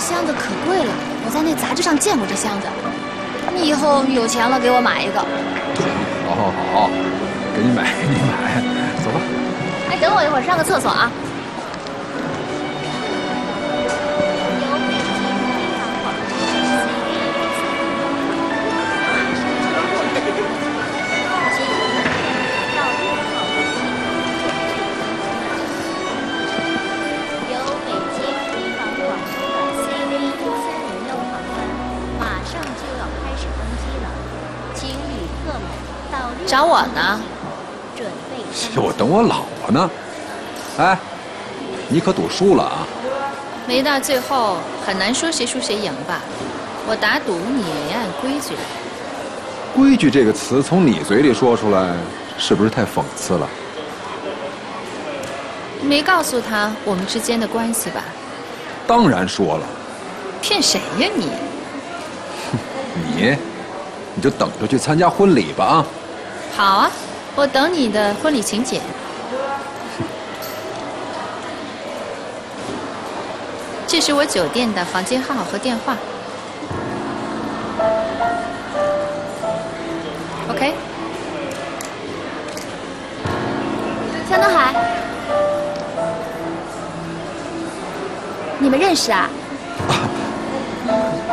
箱子可贵了，我在那杂志上见过这箱子。你以后有钱了给我买一个。好好好，给你买，给你买，走吧。哎，等我一会儿，上个厕所啊。 找我呢？我等我老婆呢。哎，你可赌输了啊！没到最后，很难说谁输谁赢吧？我打赌你也按规矩来。规矩这个词从你嘴里说出来，是不是太讽刺了？没告诉他我们之间的关系吧？当然说了。骗谁呀你？你就等着去参加婚礼吧啊！ 好啊，我等你的婚礼请柬。这是我酒店的房间号和电话。OK。向东海，你们认识啊？啊，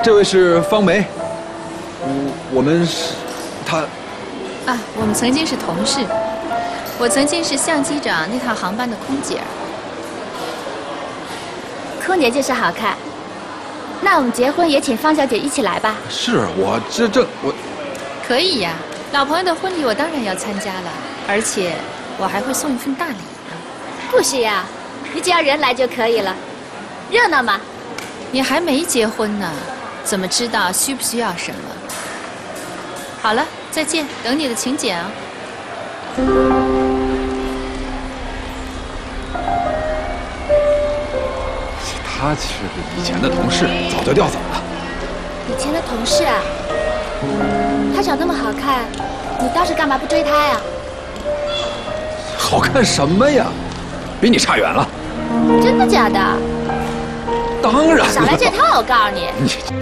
这位是方梅，我们是她。 啊，我们曾经是同事。我曾经是向机长那趟航班的空姐。空姐就是好看。那我们结婚也请方小姐一起来吧。是我这我。可以呀，老朋友的婚礼我当然要参加了，而且我还会送一份大礼呢。不需要，你只要人来就可以了。热闹嘛。你还没结婚呢，怎么知道需不需要什么？好了。 再见，等你的请柬啊！他是以前的同事，早就调走了。以前的同事啊？他长那么好看，你当时干嘛不追他呀？好看什么呀？比你差远了。真的假的？当然了。少来这套，我告诉你。你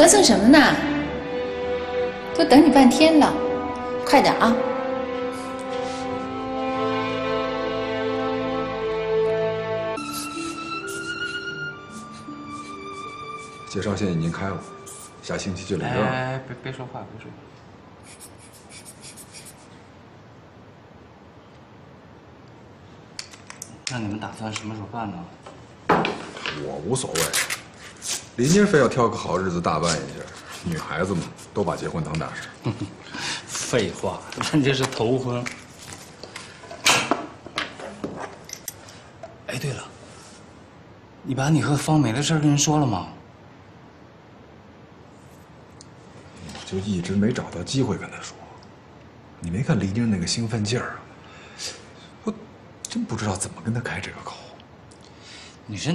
磨蹭什么呢？都等你半天了，快点啊！介绍信已经开了，下星期就领证。哎，别说话，别说话。那你们打算什么时候办呢？我无所谓。 林妮非要挑个好日子大办一下，女孩子嘛，都把结婚当大事。废话，咱这是头婚。哎，对了，你把你和方梅的事跟人说了吗？我就一直没找到机会跟她说。你没看林妮那个兴奋劲儿，我真不知道怎么跟她开这个口。你是？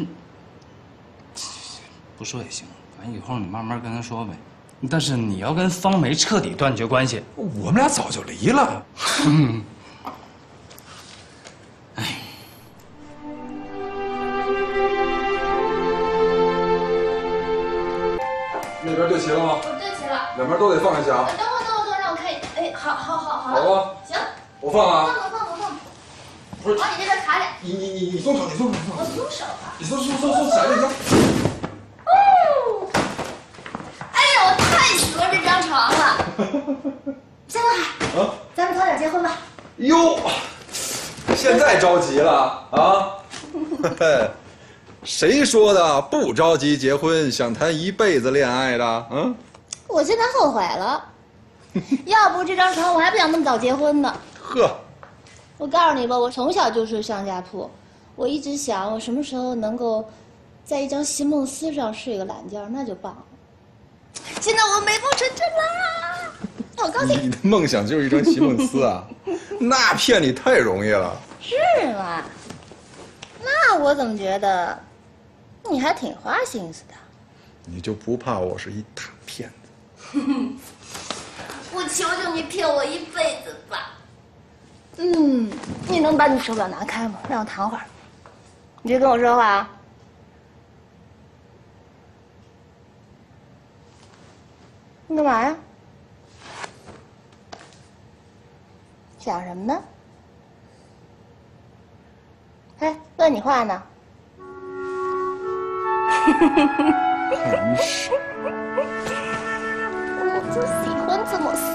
不说也行，反正以后你慢慢跟他说呗。但是你要跟方梅彻底断绝关系。我们俩早就离了。哎，那边对齐了吗？对齐了。两边都得放一下啊。等我，让我看一下。哎，好。好吧。行。我放啊。放。不是。往你那边卡点。你松手。我松手啊。你松手，闪一下。 床了，向东海，啊，咱们早点结婚吧。哟，现在着急了啊？谁说的？不着急结婚，想谈一辈子恋爱的？嗯，我现在后悔了，要不这张床我还不想那么早结婚呢。呵，我告诉你吧，我从小就睡上下铺，我一直想我什么时候能够在一张席梦思上睡个懒觉，那就棒了。 现在我美梦成真啦，好高兴！你的梦想就是一张席梦思啊，那骗你太容易了。是吗？那我怎么觉得你还挺花心思的？你就不怕我是一大骗子？我求求你骗我一辈子吧。嗯，你能把你手表拿开吗？让我谈会儿。你别跟我说话啊。 你干嘛呀？想什么呢？哎，问你话呢。真是，我就喜欢这么傻。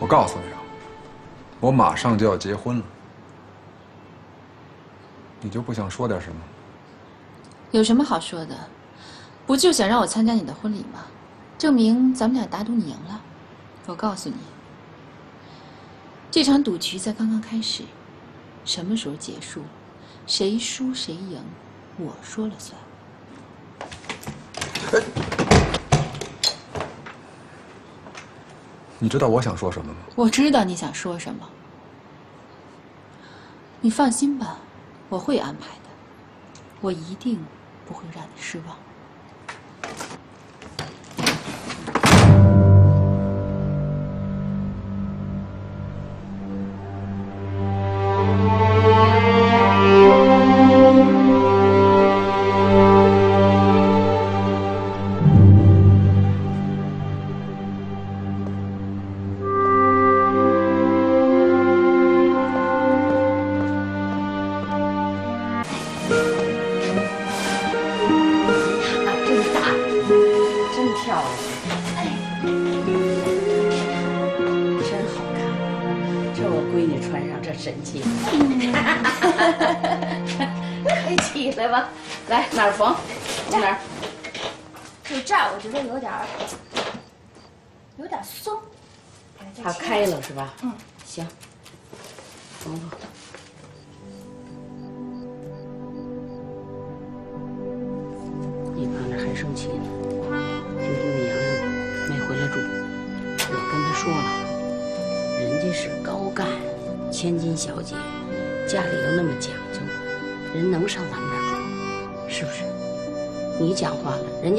我告诉你啊，我马上就要结婚了，你就不想说点什么？有什么好说的？不就想让我参加你的婚礼吗？证明咱们俩打赌你赢了。我告诉你，这场赌局才刚刚开始，什么时候结束，谁输谁赢，我说了算。你知道我想说什么吗？我知道你想说什么。你放心吧，我会安排的，我一定不会让你失望。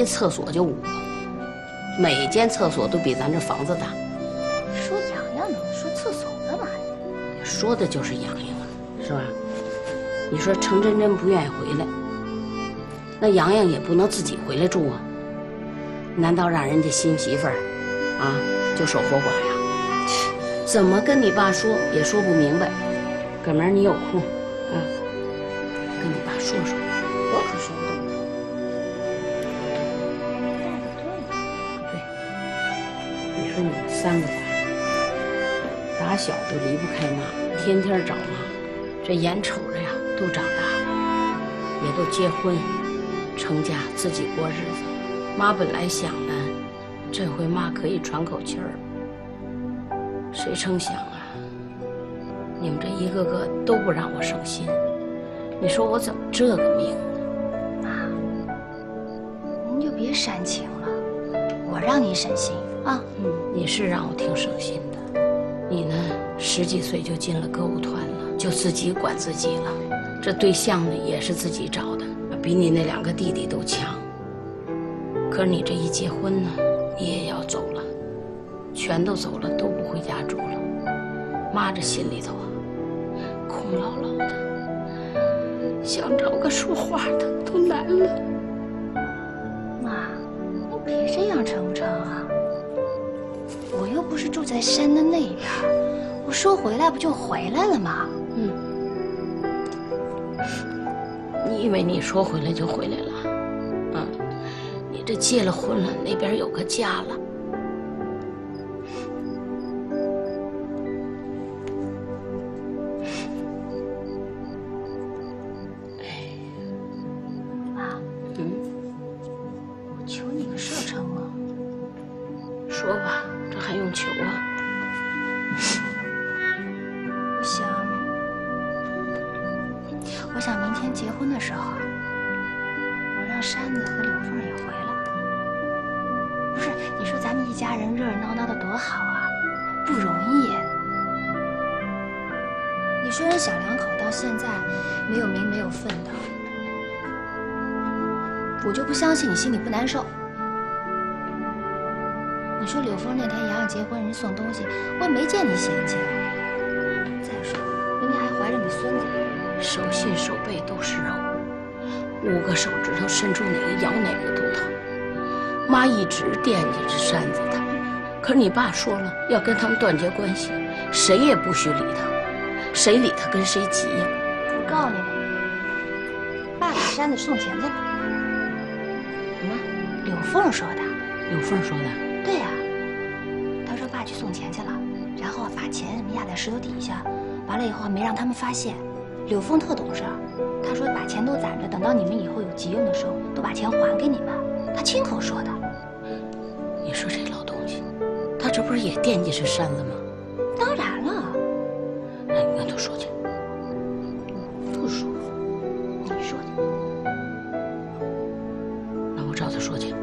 厕所就5个，每间厕所都比咱这房子大。说洋洋怎么说厕所干嘛呀？说的就是洋洋，是吧？你说程真真不愿意回来，那洋洋也不能自己回来住啊。难道让人家新媳妇儿啊就守活寡呀？怎么跟你爸说也说不明白。哥们儿，你有空啊，跟你爸说说，我可说不动。 我们3个娃，打小就离不开妈，天天找妈。这眼瞅着呀，都长大了，也都结婚、成家，自己过日子。妈本来想呢，这回妈可以喘口气儿。谁成想啊，你们这一个个都不让我省心。你说我怎么这个命呢？妈，您就别煽情了，我让您省心。 啊，嗯，你是让我挺省心的。你呢，10几岁就进了歌舞团了，就自己管自己了。这对象呢，也是自己找的，比你那2个弟弟都强。可是你这一结婚呢，你也要走了，全都走了，都不回家住了。妈这心里头啊，空落落的，想找个说话的都难了。妈，你别这样成不成啊？ 我又不是住在山的那边，我说回来不就回来了吗？嗯，你以为你说回来就回来了？啊，你这结了婚了，那边有个家了。哎，妈，嗯，我求你个事儿成吗？说吧。 还用求啊！我想，结婚的时候，我让山子和柳凤也回来。不是，你说咱们一家人热热闹闹的多好啊，不容易。你说人小两口到现在没有名没有份的，我就不相信你心里不难受。 你说柳峰那天洋洋结婚，人送东西，我也没见你嫌弃。再说，人家还怀着你孙子，手心手背都是肉，5个手指头伸出哪个咬哪个都疼。妈一直惦记着山子他，可是你爸说了要跟他们断绝关系，谁也不许理他，谁理他跟谁急呀。我告诉你吧，爸给山子送钱去了。什么？柳凤说的。柳凤说的。 对呀、他说爸去送钱去了，然后把钱什么压在石头底下，完了以后没让他们发现。柳凤特懂事，他说把钱都攒着，等到你们以后有急用的时候，都把钱还给你们。他亲口说的。你说这老东西，他这不是也惦记着山子吗？当然了。哎，你跟他说去。不说，你说去。那我照他说去。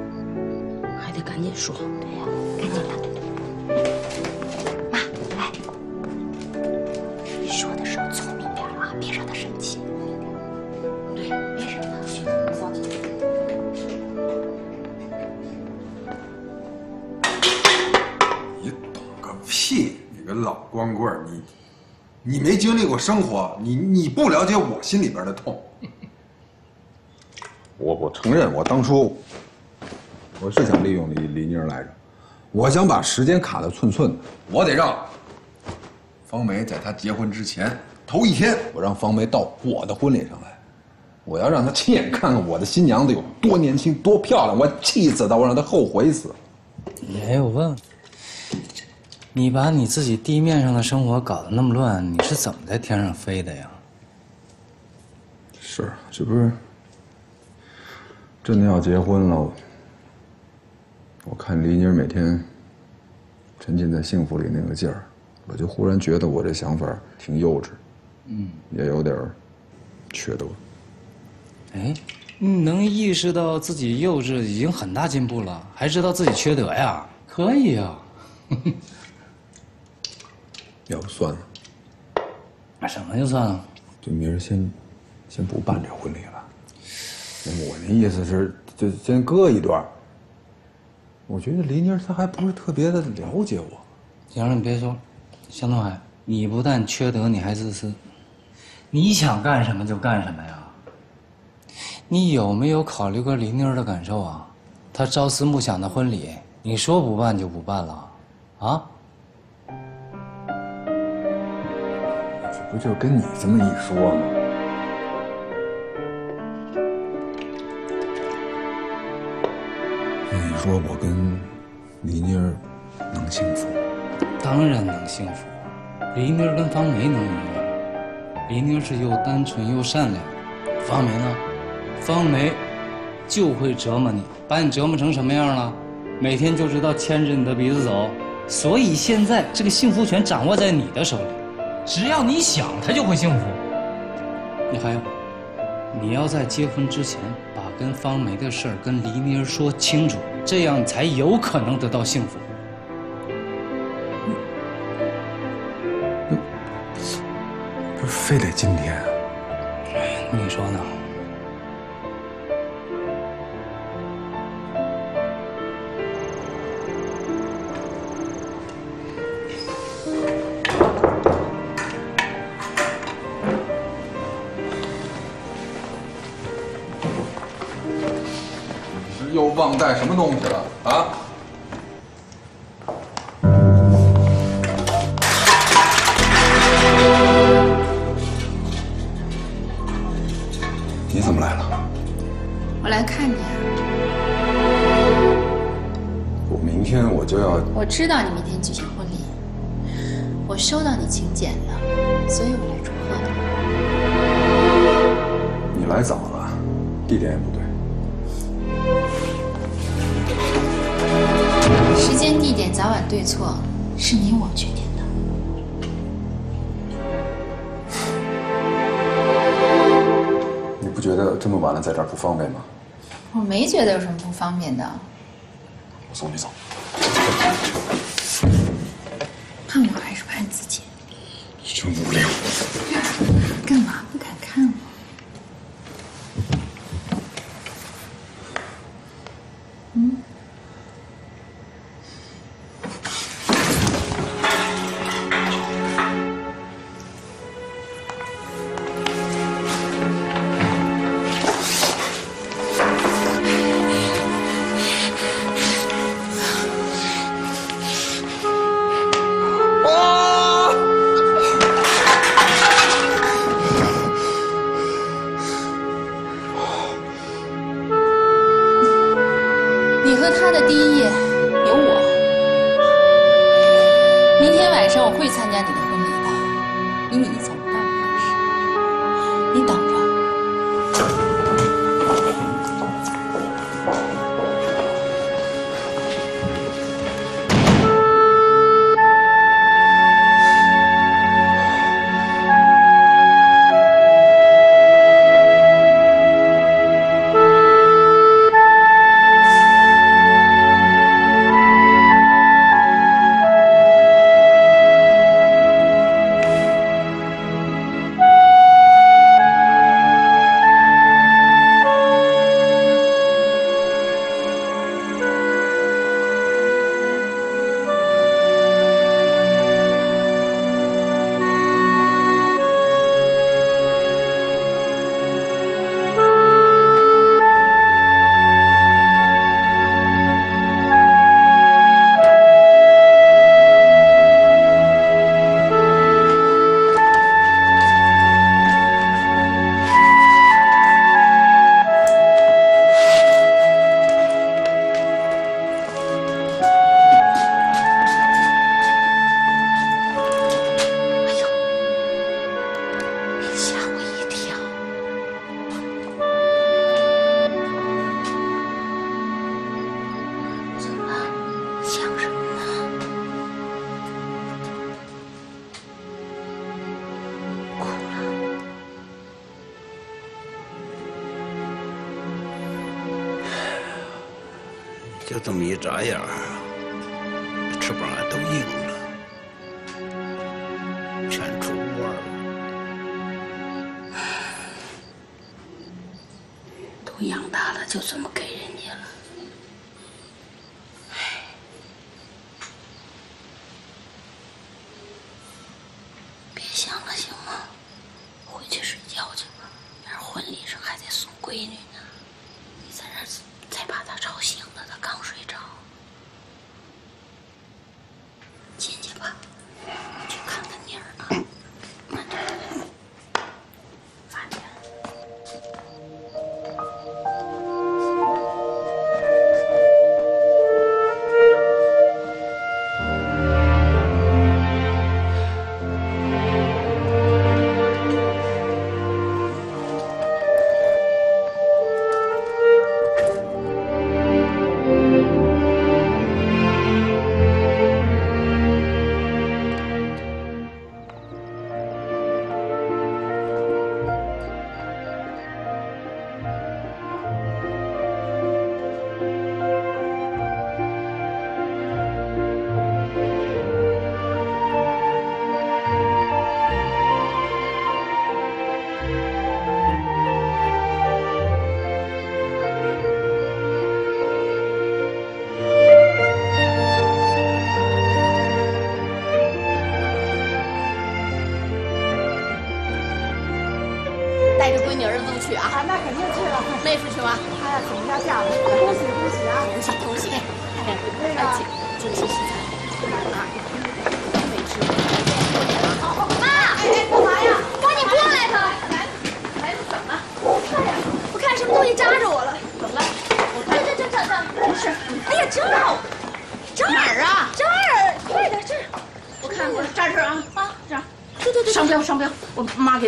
得赶紧说，对呀，赶紧的。妈，来，说的时候聪明点啊，别让他生气。对，别惹他。去，走。你懂个屁！你个老光棍，你没经历过生活，你不了解我心里边的痛。我承认，我当初。 我是想利用李妮儿来着，我想把时间卡得寸寸的。我得让方梅在她结婚之前头一天，我让方梅到我的婚礼上来。我要让她亲眼看看我的新娘子有多年轻、多漂亮，我气死她，我让她后悔死。哎，我问问，你把你自己地面上的生活搞得那么乱，你是怎么在天上飞的呀？是，这不是真的要结婚了？ 我看黎妮每天沉浸在幸福里那个劲儿，我就忽然觉得我这想法挺幼稚，也有点缺德。哎，你能意识到自己幼稚已经很大进步了，还知道自己缺德呀？可以呀、啊。要不算了，那什么就算了？就明儿先不办这婚礼了。我那意思是，就先搁一段。 我觉得黎妮她还不是特别的了解我。行了，你别说了，向东海，你不但缺德，你还自私。你想干什么就干什么呀？你有没有考虑过黎妮的感受啊？她朝思暮想的婚礼，你说不办就不办了，啊？这不就跟你这么一说吗？ 说我跟黎妮儿能幸福？当然能幸福。黎妮儿跟方梅能一样？黎妮儿是又单纯又善良，方梅呢？方梅就会折磨你，把你折磨成什么样了？每天就知道牵着你的鼻子走。所以现在这个幸福权掌握在你的手里，只要你想，她就会幸福。你还有，你要在结婚之前把跟方梅的事儿跟黎妮儿说清楚。 这样才有可能得到幸福。不是非得今天啊？你说呢？你是又忘带什么东西？ 知道你明天举行婚礼，我收到你请柬了，所以我来祝贺你。你来早了，地点也不对。时间、地点、早晚对错，是你我决定的。你这么晚了在这儿不方便吗？我没觉得有什么不方便的。我送你走。看我还是看自己？你真无聊。干嘛不敢看我？ 嗯，哇！你和他的第一夜有我。明天晚上我会参加你的婚礼的，以你总办法事，你等着。 就这么一眨眼，翅膀都硬了，全出窝了。都养大了，就这么给人家了。哎，别想了，行吗？回去睡觉去吧。那婚礼上还得送闺女呢，你在这儿。 再把他吵醒了，他刚睡着。进去吧，去看看妮儿啊。慢点，慢点。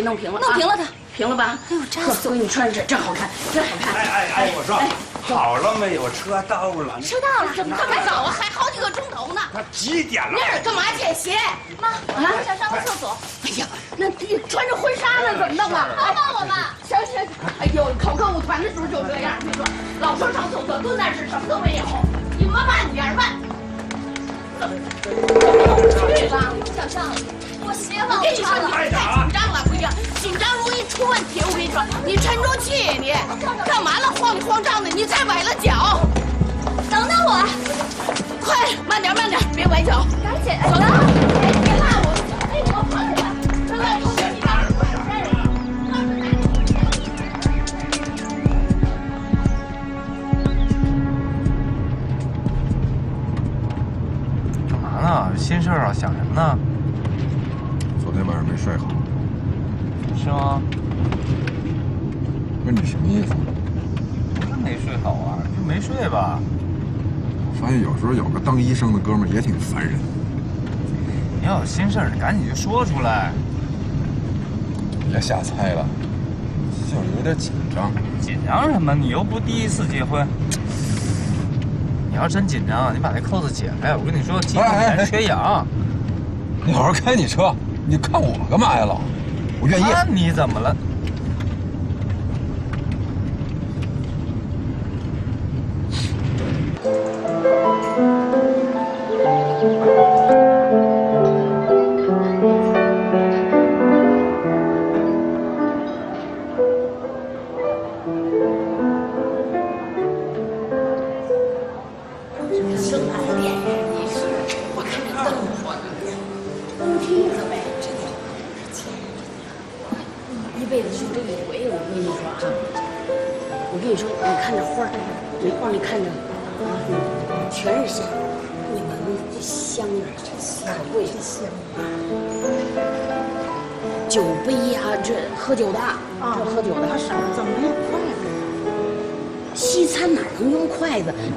弄平了，弄平了它，平了吧？哎呦，扎死我！你穿着真好看，真好看！哎，我说，到了没有？车到了，车到了，怎么这么早啊？还好几个钟头呢。那几点了？那儿干嘛捡鞋？妈，我想上个厕所。哎呀，那穿着婚纱呢，怎么弄啊？帮帮我吧，行行。哎呦，你看我。咱那时候就这样，你说老说上厕所蹲那是什么都没有，你们慢点慢。对吧？小象，我鞋忘了穿了，太紧张了，不行，紧张容易出问题。我跟你说，你沉住气，你干嘛了？慌里慌张的，你再崴了脚。等等我，快，慢点，慢点，别崴脚。赶紧，走了，别拉我，哎，我碰着了，真来不及。 心事啊，想什么呢？昨天晚上没睡好。是吗？问你什么意思？那没睡好啊，就没睡吧。我发现有时候有个当医生的哥们儿也挺烦人。你要有心事儿，你赶紧就说出来。别瞎猜了，就是有点紧张。紧张什么？你又不第一次结婚。 你要真紧张，你把那扣子解开。我跟你说，肌肉还缺氧。你好好开你车，你看我干嘛呀，老？我愿意。看你怎么了？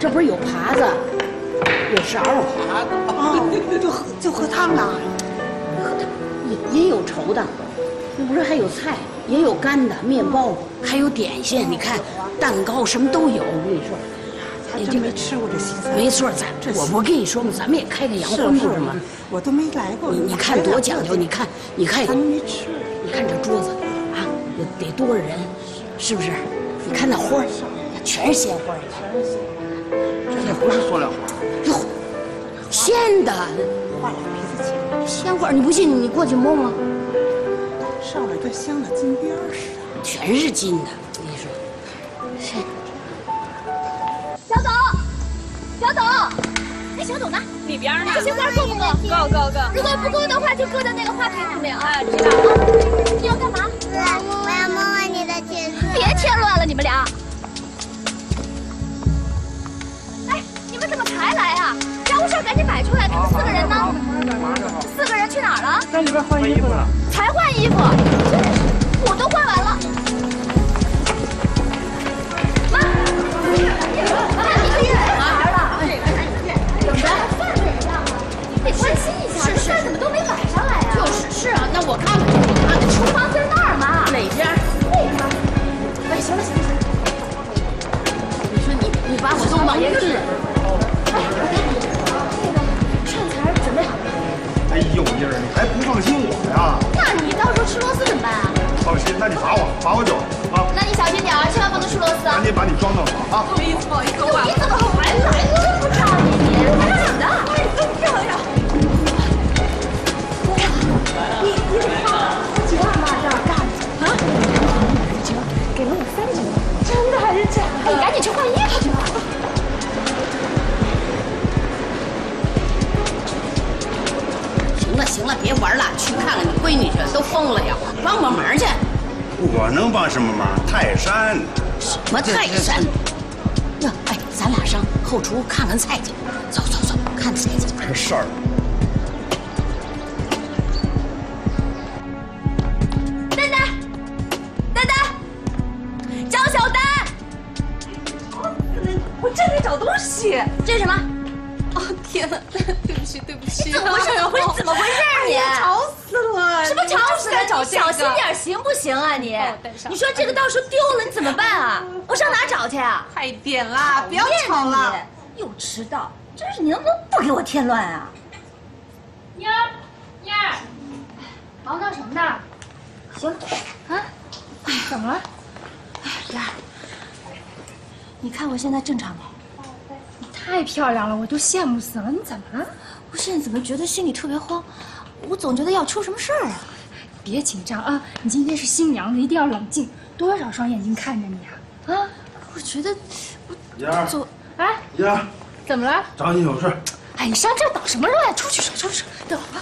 这不是有耙子，有勺儿，哦，就喝汤了，喝汤也有稠的，那不是还有菜，也有干的面包，还有点心，你看蛋糕什么都有。我跟你说，还真没吃过这西餐。没错，我跟你说嘛，咱们也开个洋荤铺嘛。我都没来过。你看多讲究，你看，咱没吃。你看这桌子啊，得多少人，是不是？你看那花儿，全是鲜花儿。 这不是塑料花，哟，鲜的，花俩鼻子钱。鲜花，你不信你过去摸摸，上面跟镶了金边似的，全是金的。我跟你说，谁？小董，小董，那小董呢？里边呢？这些花够不够？够够够。如果不够的话，就搁在那个花瓶上面啊。哎，知道了。你要干嘛？我要摸摸你的裙子。别添乱了，你们俩。 还来啊！家务事赶紧摆出来，他们四个人呢？四个人去哪儿了？在里边换衣服呢。才换衣服，真是，我都换完了。妈，你去哪儿了？怎么着？饭都一样了，你得关心一下。是饭怎么都没摆上来啊？就是是啊，那我看看，厨房在那儿嘛。哪边？那边。哎，行了行了，你说你把我都忙晕了。 哎呦，妮儿，你还不放心我呀？那你到时候吃螺丝怎么办啊？放心，那你罚我酒啊！那你小心点啊，千万不能吃螺丝啊！赶紧把你装到好啊！不好意思，不好意思，你怎么还来了？真不知道你，你怎么的？哎，真漂亮！你几万嘛这干啊？行，给了我30万，真的还是假的？你赶紧去换衣服去吧。 行了，别玩了，去看看你闺女去，都疯了呀！帮忙去。我能帮什么忙？泰山。什么泰山？呀，哎，咱俩上后厨看看菜去。走走走，看菜去。这事儿。丹丹，丹丹，张小丹。我正在找东西。这是什么？哦天哪！ 对不起，怎么回事？怎么回事？你吵死了！什么吵死了？小心点行不行啊你？你说这个到时候丢了你怎么办啊？我上哪找去啊？快点啦，不要吵了！又迟到，真是你能不能不给我添乱啊？妞儿，妞儿，忙叨什么呢？行啊，哎，怎么了？哎，妞儿，你看我现在正常吗？你太漂亮了，我都羡慕死了。你怎么了？我现在怎么觉得心里特别慌？我总觉得要出什么事儿啊！别紧张啊，你今天是新娘子，一定要冷静。多少双眼睛看着你啊！啊，我觉得我走。哎，燕儿，怎么了？找你有事。哎，你上这捣什么乱？出去说，出去说，走吧。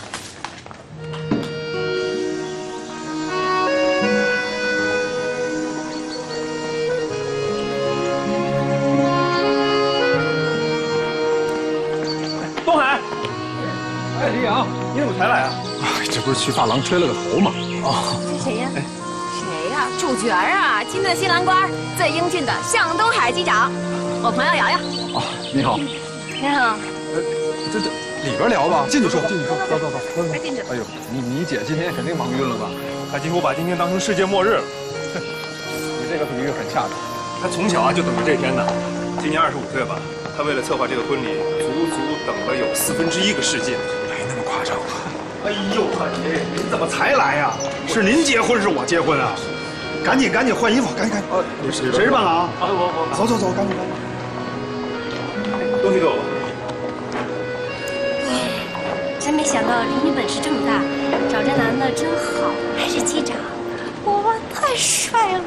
你怎么才来啊？这不是去发廊吹了个头吗？哦，这谁呀？谁呀？主角啊，金的新郎官，最英俊的向东海机长，我朋友瑶瑶。哦，你好。你好。这里边聊吧，进去说，进去说，走。快进去。哎呦，你姐今天肯定忙晕了吧？她几乎把今天当成世界末日了。你这个比喻很恰当。她从小啊就等着这天呢。今年25岁吧，她为了策划这个婚礼，足足等了有1/4个世纪。 哎呦，大爷，您怎么才来呀？是您结婚是我结婚啊？赶紧换衣服，赶紧！啊，谁是伴郎？啊，我。走，赶紧！东西给我吧。哎，真没想到你本事这么大，找这男的真好，还是机长。哇，太帅了！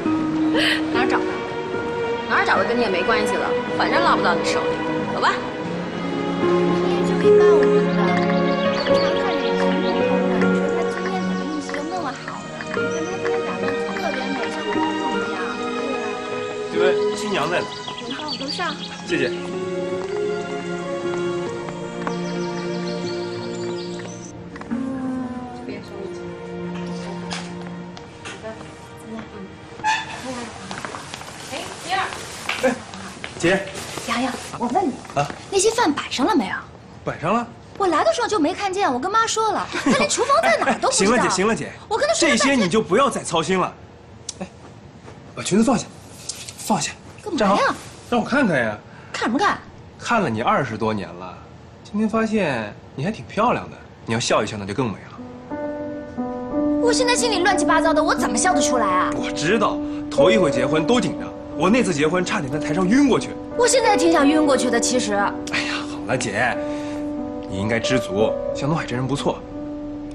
哪儿找的？哪儿找的跟你也没关系了，反正落不到你手里。走吧。明天就可以办我们的。 新娘在哪？你帮我都上。谢谢。别说了。哎，第二。哎，姐。洋洋，我问你啊，那些饭摆上了没有？摆上了。我来的时候就没看见，我跟妈说了，她连厨房在哪儿都不知道。行了，姐，行了，姐。我跟她说了半天。这些你就不要再操心了。哎，把裙子放下，放下。 干嘛呀？让我看看呀！看什么看？看了你20多年了，今天发现你还挺漂亮的。你要笑一笑，那就更美了。我现在心里乱七八糟的，我怎么笑得出来啊？我知道，头一回结婚都紧张。我那次结婚差点在台上晕过去。我现在挺想晕过去的，其实。哎呀，好了，姐，你应该知足。向东海这人不错，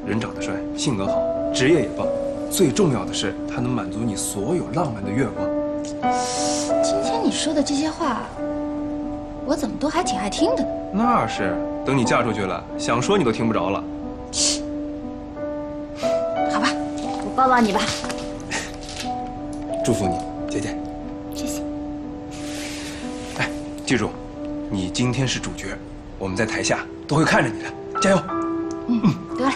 人长得帅，性格好，职业也棒，最重要的是他能满足你所有浪漫的愿望。 今天你说的这些话，我怎么都还挺爱听的呢。那是，等你嫁出去了，想说你都听不着了。好吧，我抱抱你吧。祝福你，姐姐。谢谢。哎，记住，你今天是主角，我们在台下都会看着你的，加油。嗯，得嘞。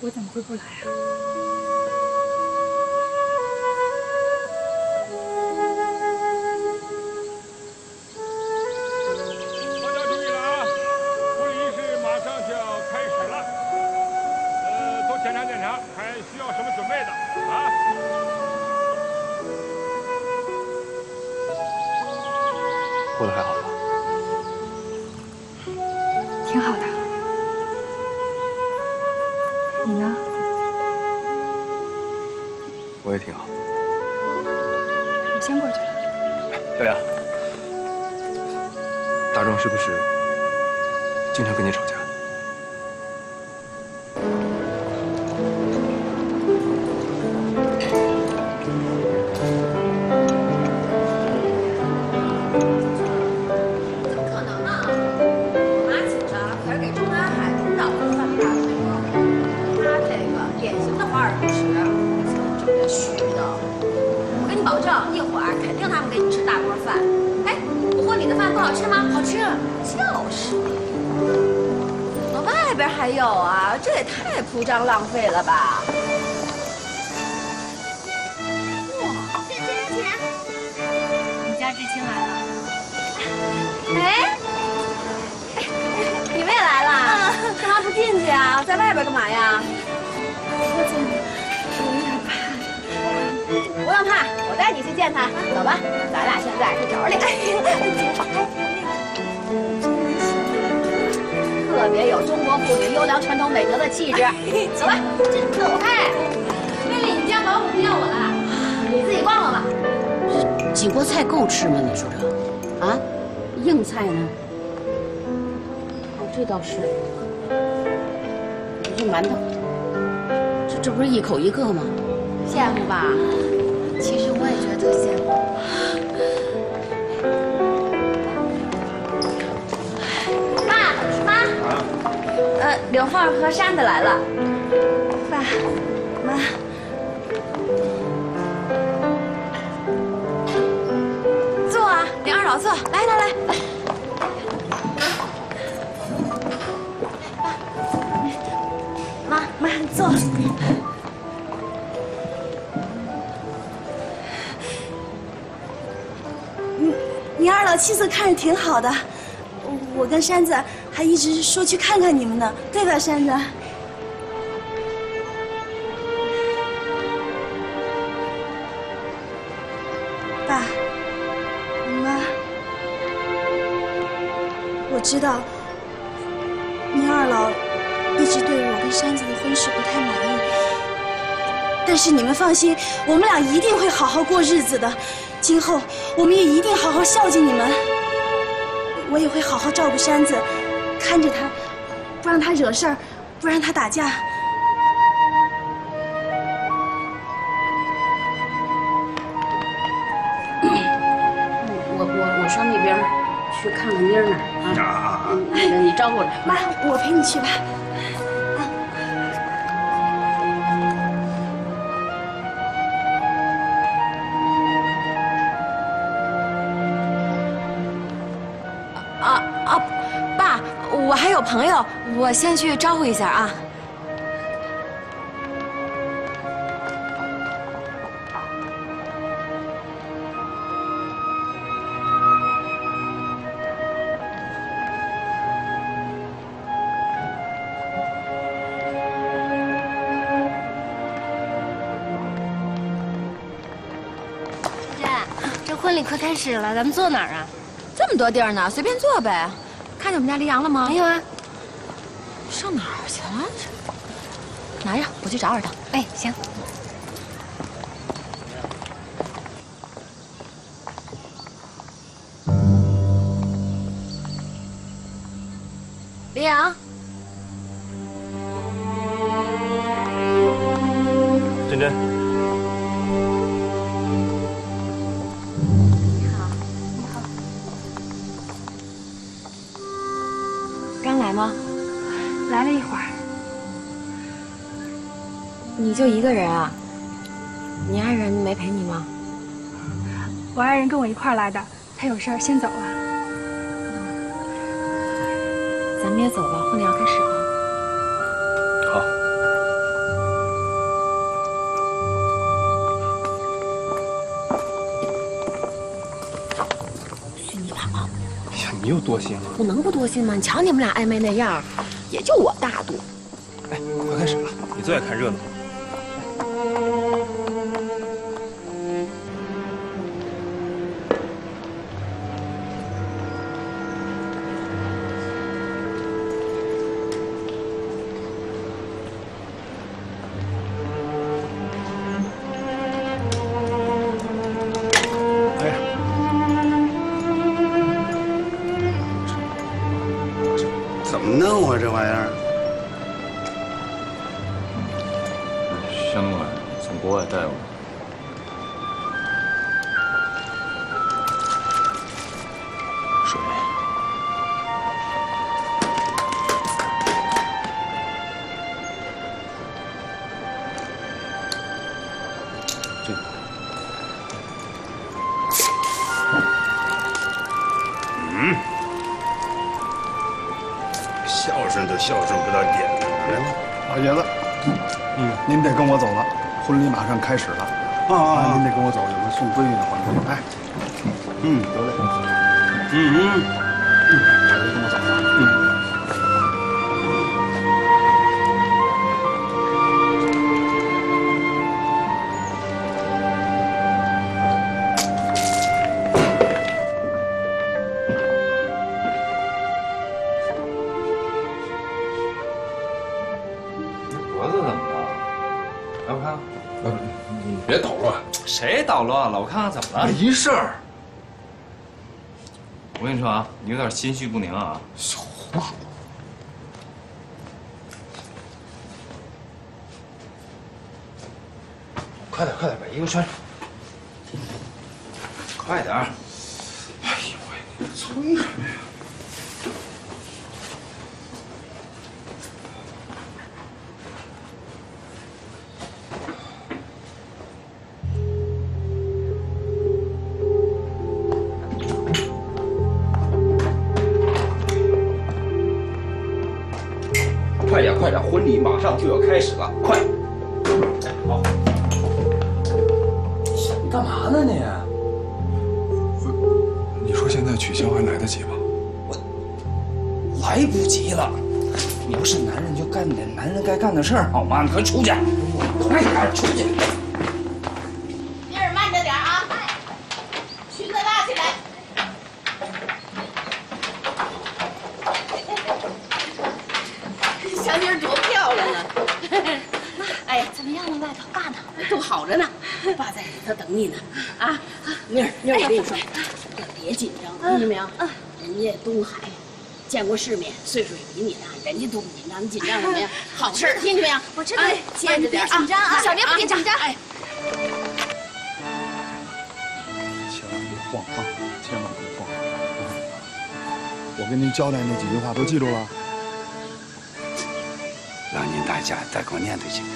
我怎么会不来啊？大家注意了啊！婚礼仪式马上就要开始了，多检查，还需要什么准备的啊？过得还好吧？挺好的。 你呢？我也挺好。我先过去了。小杨，大壮是不是经常跟你吵架？怎么可能呢？我妈警察可是给中南海领导的犯法推广。 典型的华尔普什，整个虚的。我跟你保证，一会儿肯定他们给你吃大锅饭。哎，我婚礼的饭不好吃吗？好吃，就是。外边还有啊，这也太铺张浪费了吧！志清来了。哎，你们也来了？干嘛不进去啊？在外边干嘛呀？我有点怕。不用怕，我带你去见他。走吧，咱俩现在是妯娌。特别有中国妇女优良传统美德的气质。走吧，真好。哎，丽丽，你家保姆不要我了。 你自己逛逛吧。几锅菜够吃吗？你说这，啊，硬菜呢？哦，这倒是。这馒头，这不是一口一个吗？羡慕吧？其实我也觉得特羡慕。爸妈，刘凤和山子来了。爸妈。 老四，来，妈，坐。你二老气色看着挺好的，我跟山子还一直说去看看你们呢，对吧，山子？ 知道，您二老一直对我跟山子的婚事不太满意，但是你们放心，我们俩一定会好好过日子的。今后我们也一定好好孝敬你们，我也会好好照顾山子，看着他，不让他惹事儿，不让他打架。我上那边去看看妮儿呢。 啊！你照顾着妈，我陪你去吧。啊！爸，我还有朋友，我先去招呼一下啊。 快开始了，咱们坐哪儿啊？这么多地儿呢，随便坐呗。看见我们家黎阳了吗？没有啊。上哪儿去了？拿着，我去找找他。哎，行。黎阳，珍珍。 来了一会儿，你就一个人啊？你爱人没陪你吗？我爱人跟我一块儿来的，他有事儿先走了。咱们也走吧，婚礼要开始了。 你又多心了，我能不多心吗？你瞧你们俩暧昧那样，也就我大度。哎，快开始了，你最爱看热闹。嗯，好嘞。我跟我走啦。脖子怎么了？来，我看看。你别捣乱。谁捣乱了？我看看怎么了。没事儿。 我跟你说啊，你有点心绪不宁啊！小胡说，快点，快点，把衣服穿上，快点！哎呦喂，你催什么呀？快点，快点！婚礼马上就要开始了，快！好，你干嘛呢你？我，你说现在取消还来得及吗？我来不及了。你要是男人，就干点男人该干的事儿，好吗？你快出去，快点出去！妮儿，慢着点啊！裙子拉起来。 小妮儿多漂亮啊！妈，哎呀，怎么样了？外头爸呢？都好着呢，爸在里头等你呢。啊，妮儿，妮儿，我跟你说，别紧张，听见没有？啊，人家东海见过世面，岁数也比你大，人家都不紧张，你紧张什么呀？好事，听见没有？我知道，接着点啊，紧张啊，小妮儿别紧张。哎，千万别晃啊，千万别晃！我跟您交代那几句话都记住了。 让您大家再给我念叨起来。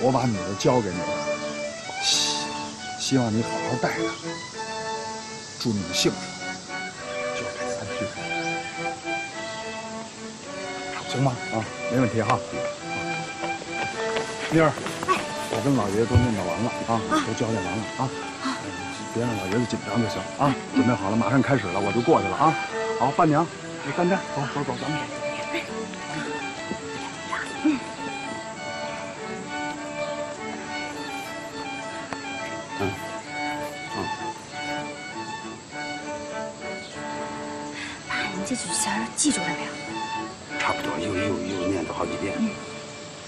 我把女儿交给你了，希望你好好待她，祝你幸福，就这三句，行吗？啊，没问题哈。妮儿，我跟老爷子都念叨完了啊，都交代完了啊，别让老爷子紧张就行啊。准备好了，马上开始了，我就过去了啊。好，伴娘，你干站，走走走，咱们走。 这句词儿记住了没有？差不多，又念叨好几遍。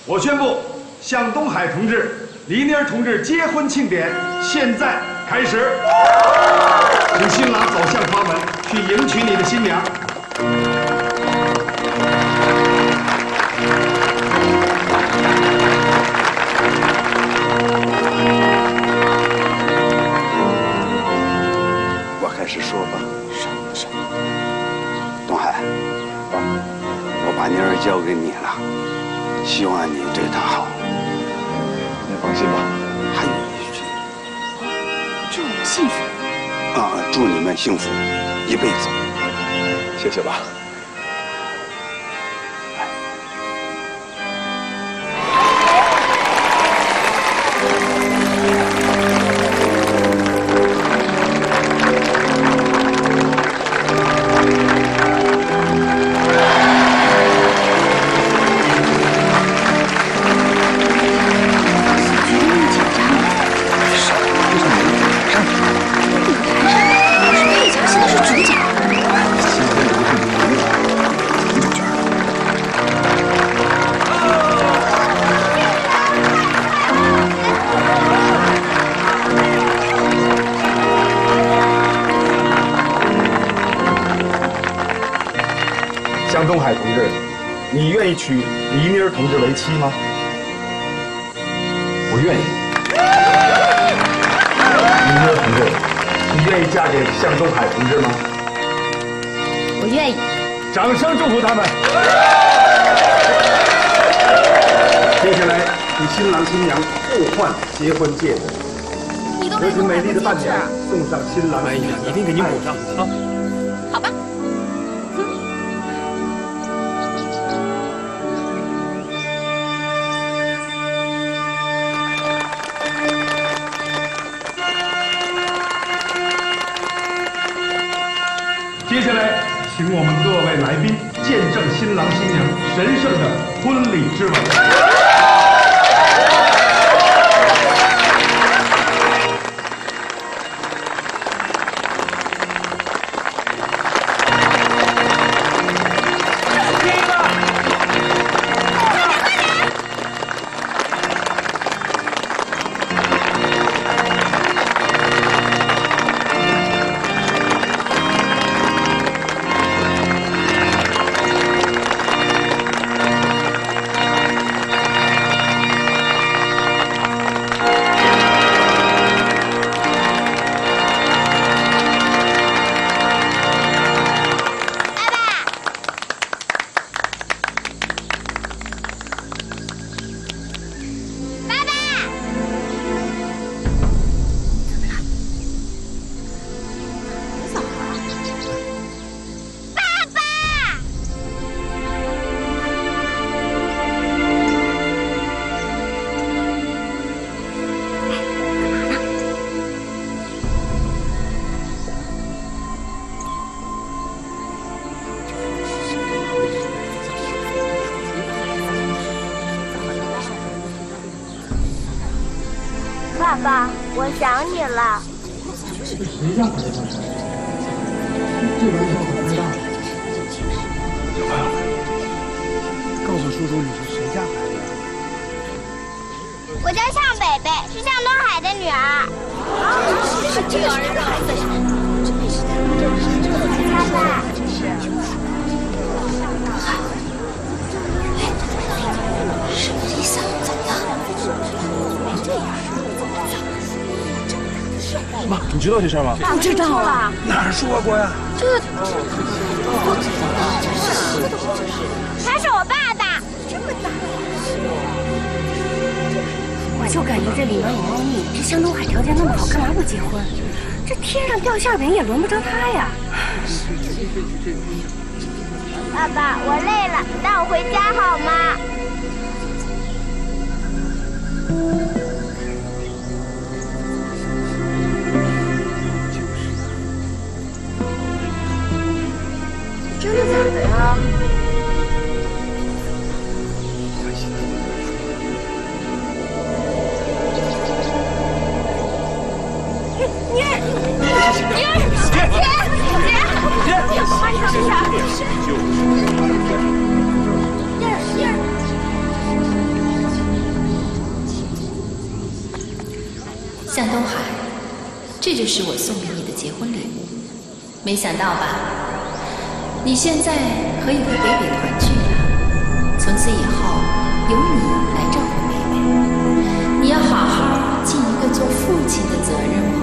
我宣布，向东海同志、黎妮儿同志结婚庆典现在开始，请新郎走向花门，去迎娶你的新娘。我还是说吧。 把妮儿交给你了，希望你对她好。你放心吧。还有一句，祝我幸福。啊，祝你们幸福，一辈子。谢谢吧。 向东海同志，你愿意娶黎妮儿同志为妻吗？我愿意。黎妮儿同志，你愿意嫁给向东海同志吗？我愿意。掌声祝福他们。接下来，与新郎新娘互换结婚戒指。你都没有美丽的伴娘送上新郎新娘，一定给你补上啊！好吧。新郎新娘神圣的婚礼之吻。 知道这事吗？不知道啊，哪儿说过呀？这他是我爸爸，这么大，我就感觉这里面有猫腻。这向东海条件那么好，干嘛不结婚？这天上掉馅饼也轮不着他呀。爸爸，我累了，你带我回家好吗？ 真的假的呀？向东海，这就是我送给你的结婚礼物，没想到吧？ 你现在可以和北北团聚了，从此以后由你来照顾北北，你要好好尽一个做父亲的责任哦。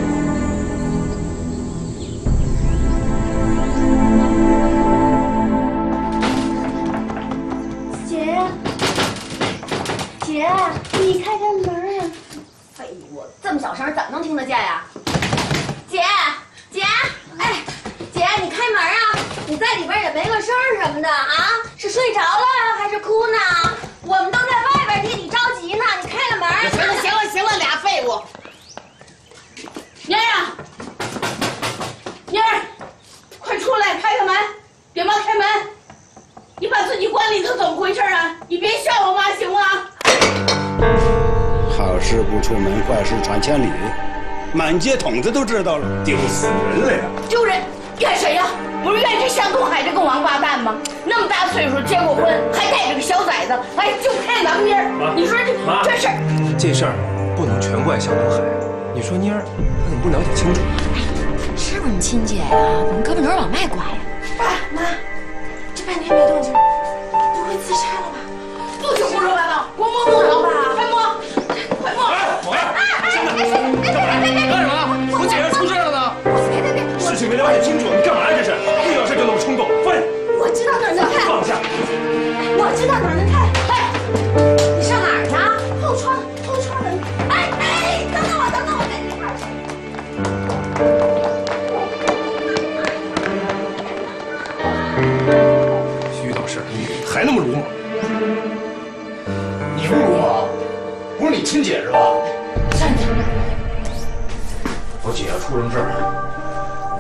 满街筒子都知道了，丢死人了呀！丢人，怨谁呀？不是怨这向东海这个王八蛋吗？那么大岁数，结过婚，还带着个小崽子，哎，就配王妮儿。你说这事儿，这事儿不能全怪向东海。你说妮儿，她怎么不了解清楚？哎，是我们亲姐呀，我们胳膊肘往外拐呀。爸妈，这半天没动静，不会自杀了吧？不许胡说八道，光摸不着吧？快摸，快摸！哎， 没了解清楚，你干嘛呀？这是遇到事就那么冲动，放下！我知道哪能看，放下！我知道哪能看，哎，你上哪儿呢？后窗，后窗的。哎哎，等等我，等等我，跟你一块儿。于老师，你还那么鲁莽？你不鲁莽，不是你亲姐是吧？站住！我姐要出什么事儿？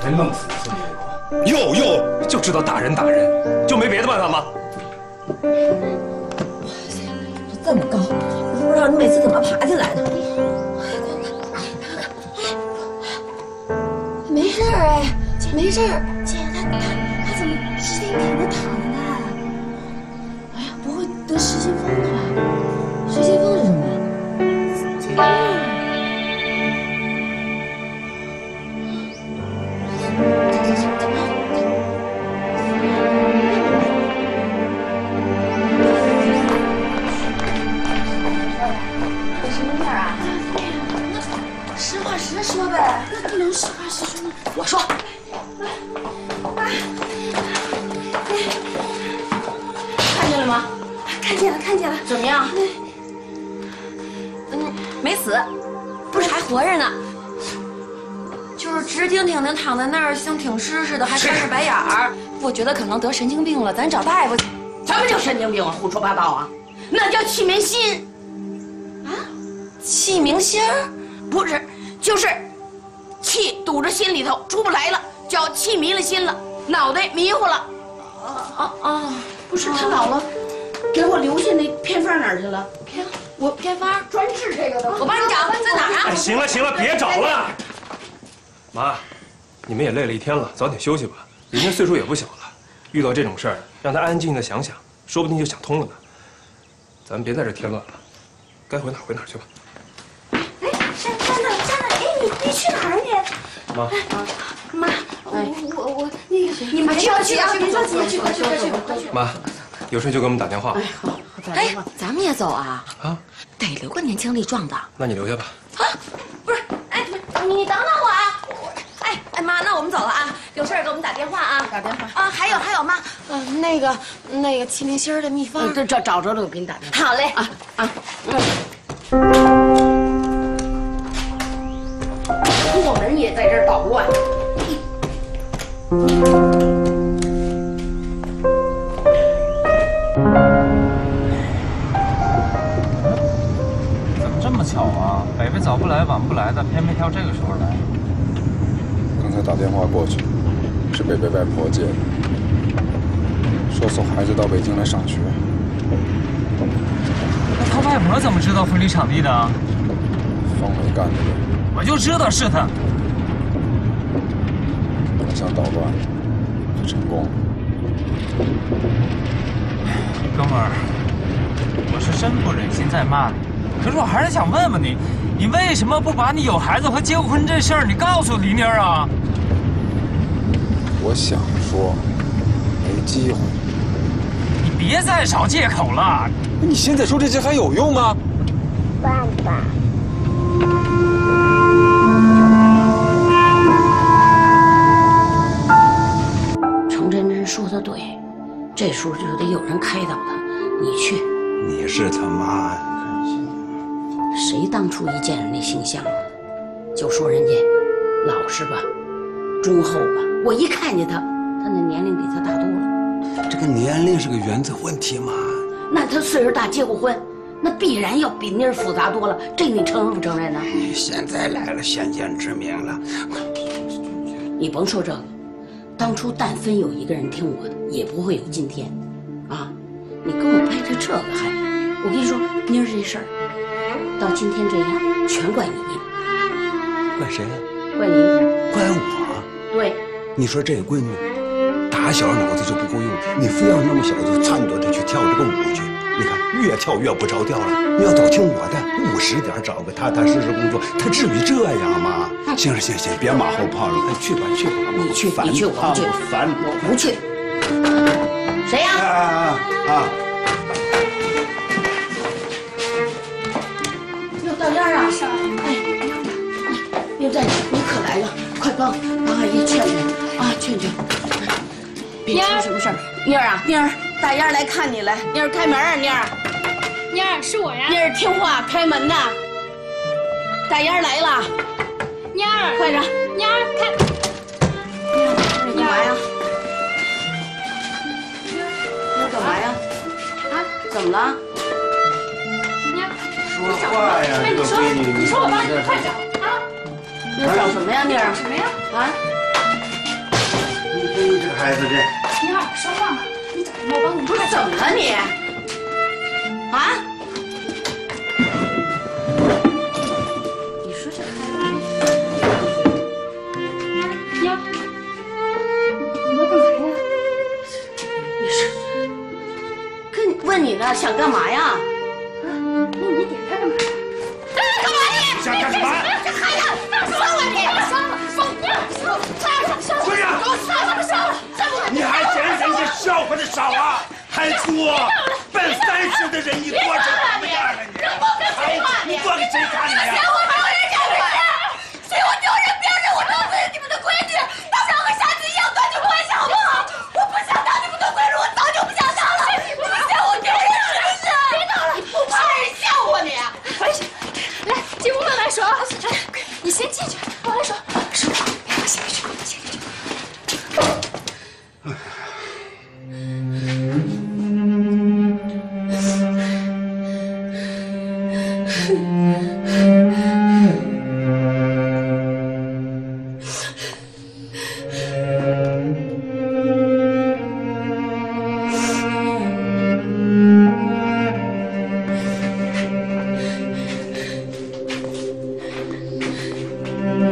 真弄死你孙爷！就知道打人打人，就没别的办法吗？哇塞，这么高，不知道你每次怎么爬起来的。快看，没事儿哎，没事儿。姐，他怎么直挺挺的躺着呢？哎呀，不会得失心疯了吧？失心疯是什么呀？ 我说，看见了吗？看见了，看见了。怎么样？嗯，没死，不是还活着呢，就是直挺挺的躺在那儿，像挺尸似的，还翻着白眼儿。我觉得可能得神经病了，咱找大夫去。咱们就神经病，胡说八道啊！那叫气明心。啊？气明心儿？不是，就是。 气堵着心里头出不来了，叫气迷了心了，脑袋迷糊了。不是他姥姥给我留下那偏方哪儿去了？偏方专治这个的。我帮你找，在哪儿啊？行了行了，别找了。妈，你们也累了一天了，早点休息吧。人家岁数也不小了，遇到这种事儿，让他安安静静的想想，说不定就想通了呢。咱们别在这添乱了，该回哪儿回哪儿去吧。哎，站那，哎，你去哪儿？ 妈，妈，我那个谁，你们去啊！别着急，快去！妈，有事就给我们打电话。哎，好，哎，咱们也走啊？啊，得留个年轻力壮的。那你留下吧。啊，不是，哎，你等等我啊！哎妈，那我们走了啊！有事给我们打电话啊！打电话啊！还有妈，那个气明心的秘方，找着了，我给你打电话。好嘞啊！我们也在这儿捣乱。怎么这么巧啊？北北早不来，晚不来的，偏偏挑这个时候来。刚才打电话过去，是北北外婆接的，说送孩子到北京来上学。那他外婆怎么知道婚礼场地的？方伟干的。 我就知道是他。我想捣乱，可成功了。哥们儿，我是真不忍心再骂你，可是我还是想问问你，你为什么不把你有孩子和结婚这事儿你告诉黎妮儿啊？我想说，没机会。你别再找借口了。你现在说这些还有用吗？爸爸。 说的对，这时候就得有人开导他。你去，你是他妈。谁当初一见着那形象啊，就说人家老实吧，忠厚吧。我一看见他，他那年龄比他大多了。这个年龄是个原则问题嘛。那他岁数大，结过婚，那必然要比那儿复杂多了。这你承认不承认呢？现在来了先见之明了。你甭说这个。 当初但分有一个人听我的，也不会有今天，啊！你跟我掰扯这个还，我跟你说，妮儿这事儿到今天这样，全怪你。怪谁呀？怪你。怪我？对。你说这闺女，打小脑子就不够用，你非要那么小就颤抖着去跳这个舞去，你看越跳越不着调了。你要早听我的，务实点，找个踏踏实实工作，她至于这样吗？ 行了行，别马后炮了，快去吧去吧，你去我不去，烦我不去。谁呀？哟，大燕啊，哎，妞子，你可来了，快帮阿姨劝劝啊，劝。别出什么事儿。妞儿啊，妞儿，大燕来看你来，妞儿开门啊，妞儿。妞儿是我呀。妞儿听话，开门呐。大燕来了。 妮儿，快着！妮儿，看！妮儿，干嘛呀？妮儿干嘛呀？啊？怎么了？妮儿，说话呀！你说，你说我帮你，快找啊！妮儿找什么呀？妮儿什么呀？啊？你这孩子这……妮儿，说话嘛！你找老板，你说怎么了你？啊？你说这孩子呀，你要干嘛呀？你是跟问你呢，想干嘛呀？啊，那你点他干嘛？干嘛你？想干什么？这孩子，放手我你！杀了，杀了，给我杀了，杀了！ 你还嫌人家笑话的少啊？还说奔30的人你做成什么样了？你你做给谁看你呀？嫌我丢人家没事，嫌我丢人别人，我当自己你们的闺女，当成和傻子一样断绝关系好不好？我不想当你们的闺女，我早就不想当了。你们嫌我丢人是不是？别闹了，不怕人笑话你？没事，来进屋慢慢说。来，你先进去，我来说。说，别我先去，先去。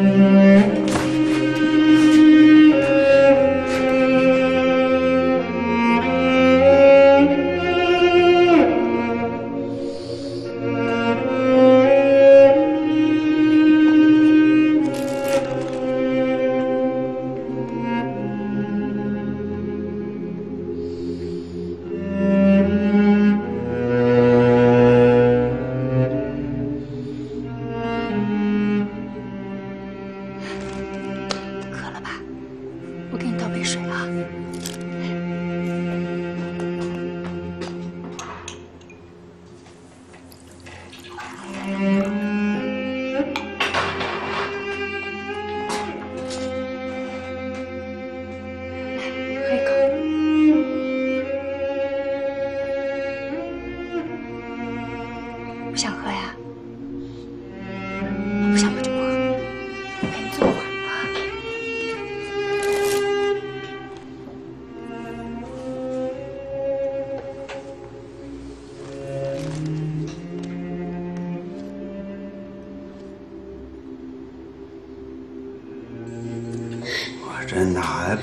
这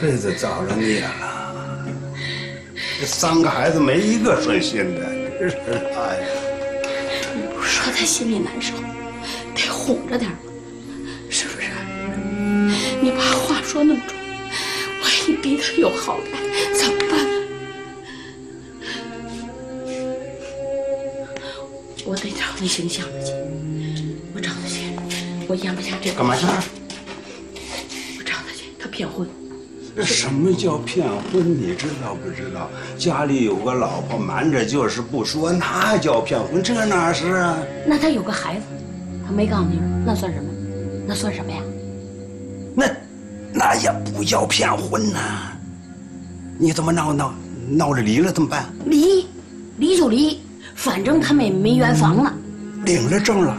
辈子找着你了，这3个孩子没一个顺心的，真是哎呀！你不说他心里难受，得哄着点儿，是不是？你把话说那么重，万一对他有好感怎么办？我得找那姓向的去，我找他去，我咽不下这口气。干嘛去？我找他去，他骗婚。 什么叫骗婚？你知道不知道？家里有个老婆瞒着就是不说，那叫骗婚，这哪是啊？那他有个孩子，他没告诉你，那算什么？那算什么呀？那也不叫骗婚呐、啊！你怎么闹着离了怎么办？离就离，反正他们也没圆房了，领了证了，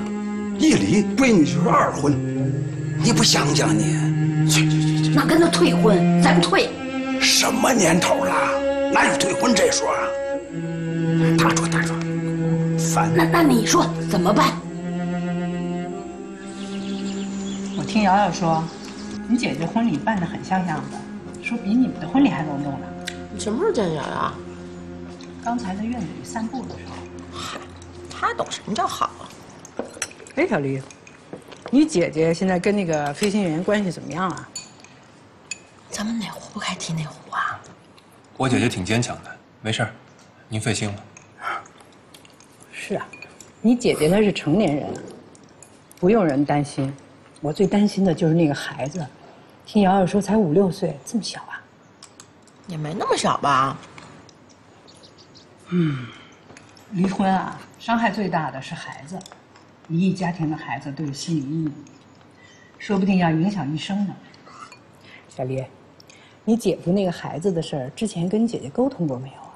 一离闺女就是2婚，你不想想你？去。 那跟他退婚，咱退。什么年头了，哪有退婚这说啊？他说，烦。那你说怎么办？我听瑶瑶说，你姐姐婚礼办得很像样的，说比你们的婚礼还隆重呢。你什么时候见瑶瑶？刚才在院子里散步的时候。嗨，她懂什么叫好啊？哎，小黎，你姐姐现在跟那个飞行员关系怎么样啊？ 咱们哪壶不开提哪壶啊！我姐姐挺坚强的，没事儿，您费心了。是啊，你姐姐她是成年人，不用人担心。我最担心的就是那个孩子，听瑶瑶说才5、6岁，这么小啊？也没那么小吧？嗯，离婚啊，伤害最大的是孩子，离异家庭的孩子都有心理阴影，说不定要影响一生呢。小黎。 你姐夫那个孩子的事儿，之前跟姐姐沟通过没有啊？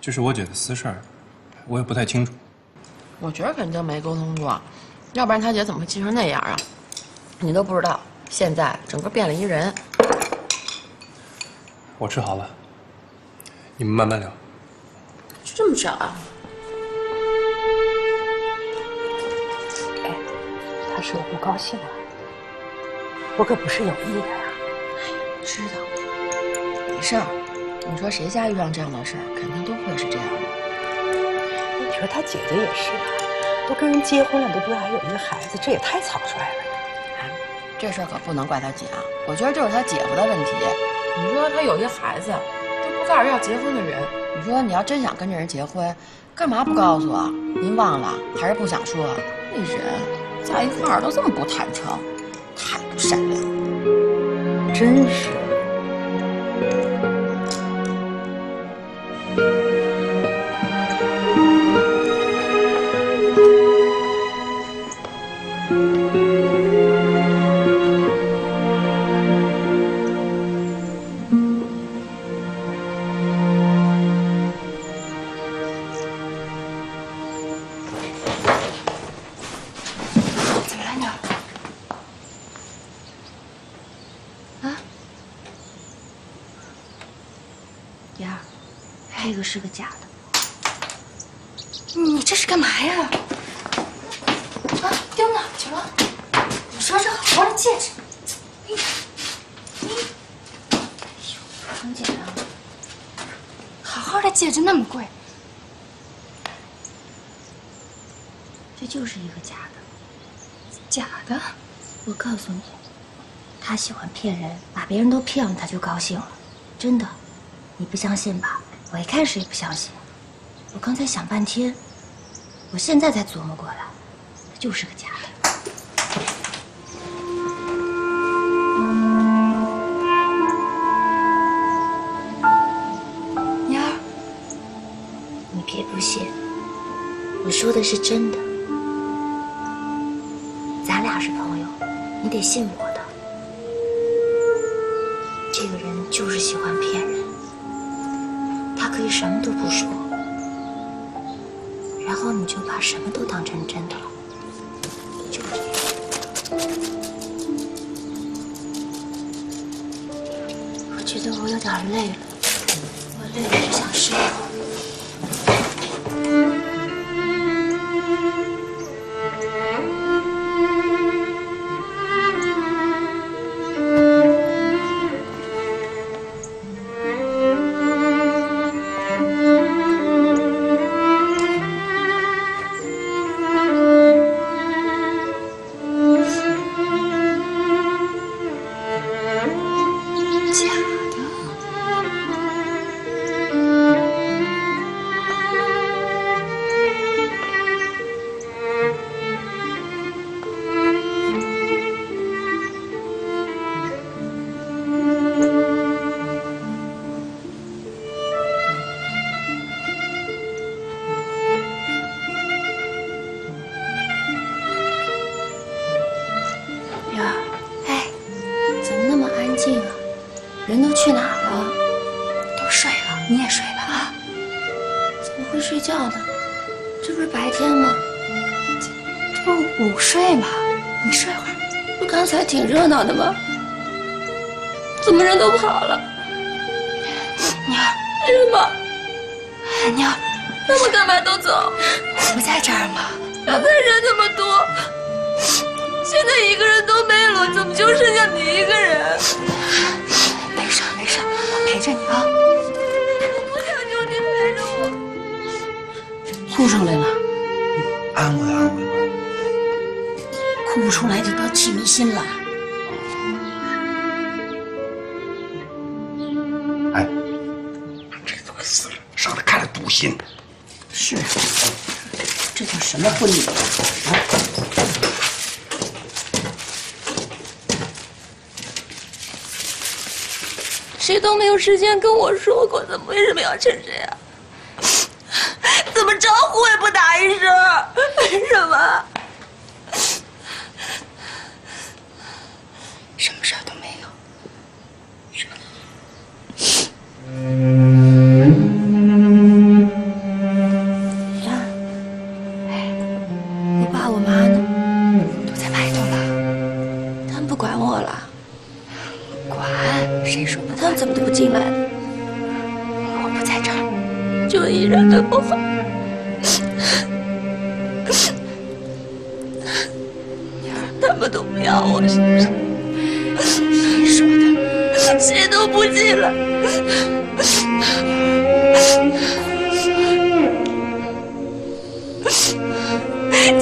这是我姐的私事儿，我也不太清楚。我觉得肯定没沟通过，要不然他姐怎么会气成那样啊？你都不知道，现在整个变了一人。我吃好了。你们慢慢聊。就这么少啊？哎，他说我不高兴了，我可不是有意的呀。哎，知道，没事儿。你说谁家遇上这样的事儿，肯定都会是这样的。你说他姐姐也是啊，都跟人结婚了，都不知道还有一个孩子，这也太草率了。 这事儿可不能怪他姐啊！我觉得就是他姐夫的问题。你说他有一孩子，都不告诉要结婚的人。你说你要真想跟这人结婚，干嘛不告诉啊？您忘了还是不想说？那人在一块儿都这么不坦诚，太不善良了，真是。是个假的，你这是干嘛呀？啊，丢哪去了？你说这好好的戒指，哎呀，哎呦，程姐啊，好好的戒指那么贵，这就是一个假的，假的。我告诉你，他喜欢骗人，把别人都骗了，他就高兴了，真的，你不相信吧？ 我一开始也不相信，我刚才想半天，我现在才琢磨过来，它就是个假的。娘儿，你别不信，我说的是真的。咱俩是朋友，你得信我的。这个人就是喜欢骗人。 可以什么都不说，然后你就把什么都当成真的了，就这样。我觉得我有点累了，我累了就想睡了。 挺热闹的吗？怎么人都跑了？娘儿，人吗？娘儿，他们干嘛都走？我不在这儿吗？刚才人那么多，现在一个人都没了，怎么就剩下你一个人？没事没事，我陪着你啊。我想求你陪着我。哭出来了，安慰安慰吧。哭不出来就当气迷心了。 行，是，这叫什么婚礼啊？谁都没有事先跟我说过，怎么为什么要趁谁啊？怎么招呼也不打一声？为什么？什么事儿都没有，是吧？怎么都不进来？我不在这儿。人的头发。他们都不要我，是不是？谁说的？谁都不进来。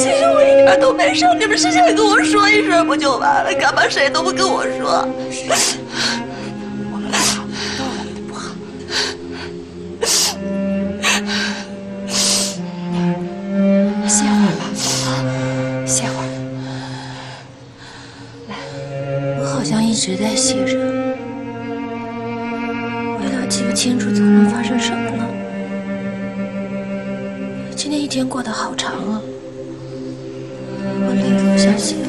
其实我一点都没事，你们事先跟我说一声不就完了？干嘛谁都不跟我说？ 一直在写着，我也要记不清楚昨晚发生什么了。今天一天过得好长啊，我累得不想写了。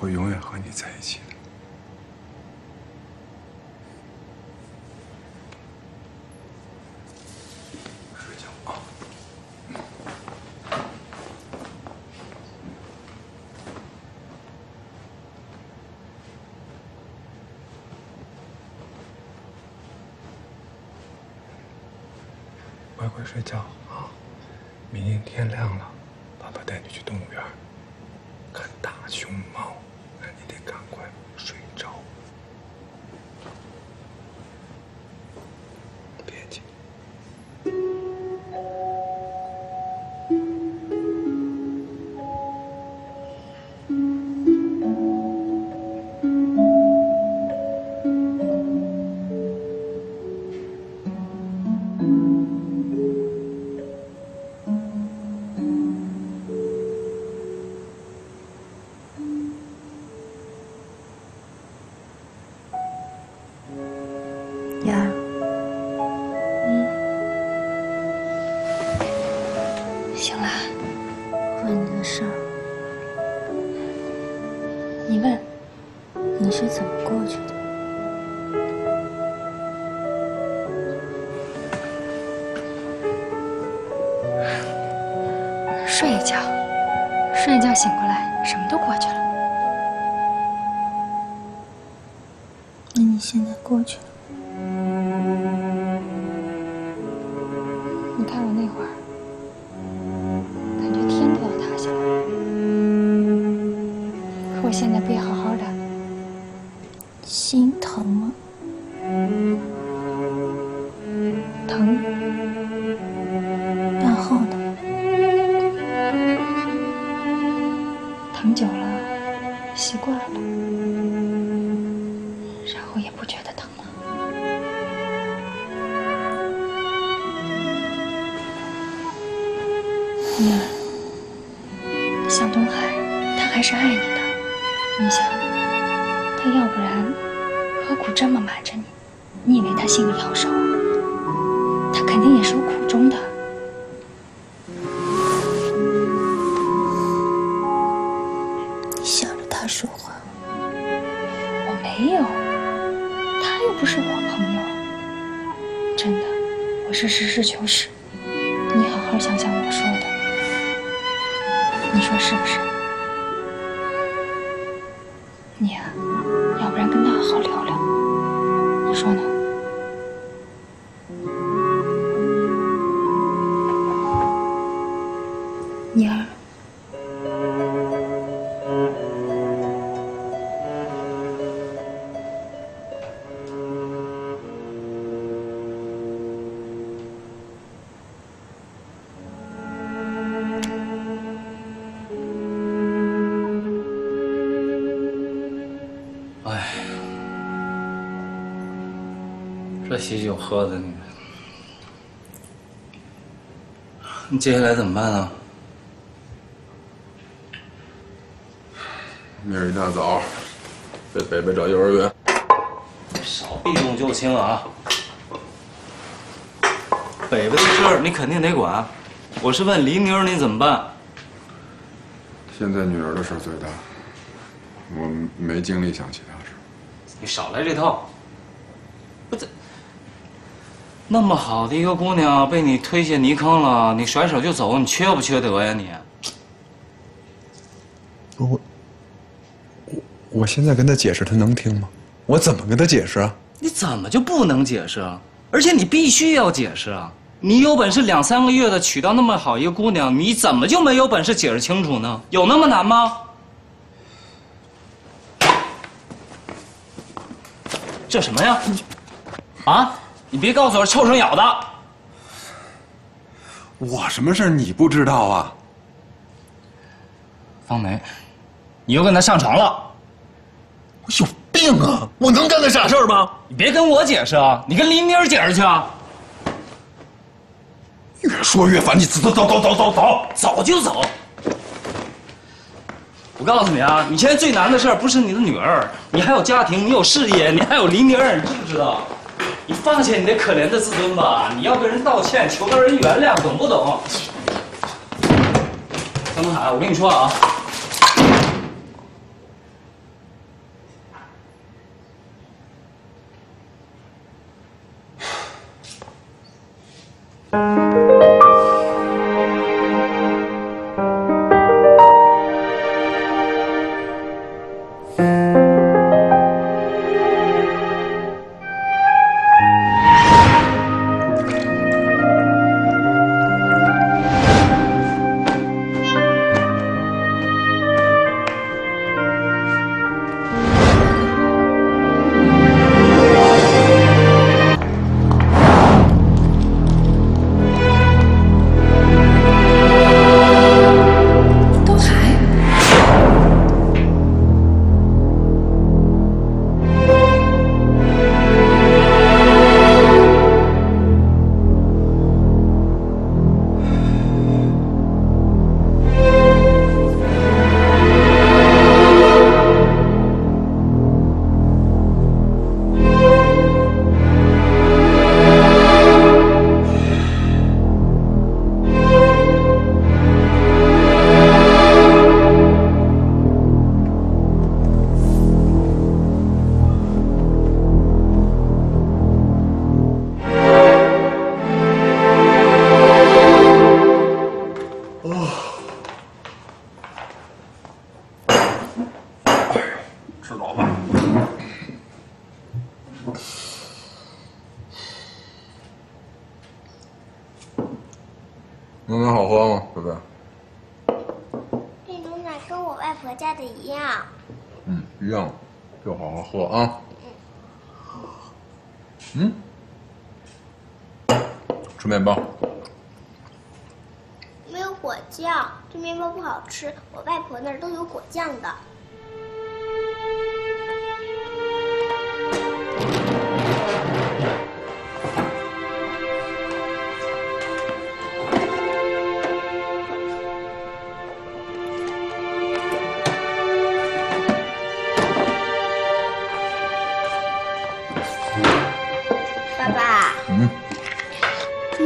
我永远和你在一起的。睡觉啊！乖乖睡觉啊！明天天亮了，爸爸带你去动物园看大熊猫。 赶快睡着，别急。你看我那会儿，感觉天都要现在变好好的，心疼吗？疼。然后呢？疼久了，习惯了，然后也不觉得疼了。向东海，他还是爱你的。你想，他要不然何苦这么瞒着你？你以为他心里好受啊？他肯定也是有苦衷的。你想着他说话？我没有，他又不是我朋友。真的，我是实事求是。你好好想想我说的。 你说是不是？你啊，要不然跟他好好聊聊，你说呢？妮儿，这喜酒喝的，你接下来怎么办啊？明儿一大早给北北找幼儿园。少避重就轻啊！北北的事儿你肯定得管。我是问黎妞你怎么办？现在女儿的事儿最大，我没精力想其他事。你少来这套。不是。 那么好的一个姑娘被你推下泥坑了，你甩手就走，你缺不缺德呀你？我现在跟她解释，她能听吗？我怎么跟她解释啊？你怎么就不能解释啊？而且你必须要解释啊！你有本事2、3个月的娶到那么好一个姑娘，你怎么就没有本事解释清楚呢？有那么难吗？这什么呀？啊？ 你别告诉我是臭虫咬的！我什么事儿你不知道啊？方梅，你又跟他上床了？我有病啊！我能干那傻事儿吗？你别跟我解释啊，你跟林妮儿解释去啊！越说越烦，你走，早就走！我告诉你啊，你现在最难的事儿不是你的女儿，你还有家庭，你有事业，你还有林妮儿，你知不知道？ 你放下你的可怜的自尊吧！你要跟人道歉，求个人原谅，懂不懂？张东海，我跟你说啊，牛奶好喝吗，贝贝？这牛奶跟我外婆家的一样。嗯，一样，就好好喝啊。嗯，吃面包。没有果酱，这面包不好吃。我外婆那儿都有果酱的。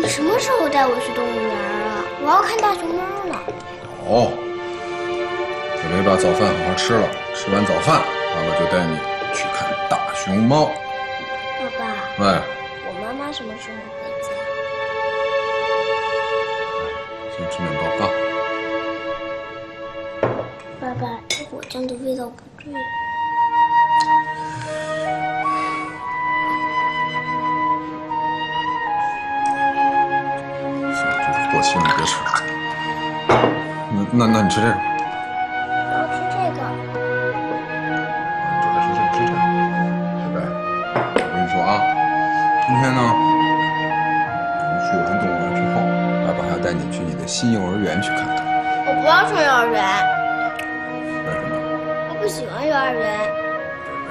什么时候带我去动物园啊？我要看大熊猫呢。哦，我没把早饭好好吃了，吃完早饭，爸爸就带你去看大熊猫。爸爸。哎。我妈妈什么时候回家？先吃面包啊。爸爸，这果酱的味道不对。 我请你别吃，那你吃这个。我要吃这个。吃这个。我跟你说啊，今天呢，你去完动物园之后，爸爸还要带你去你的新幼儿园去看看。我不要上幼儿园。为什么？我不喜欢幼儿园。哎，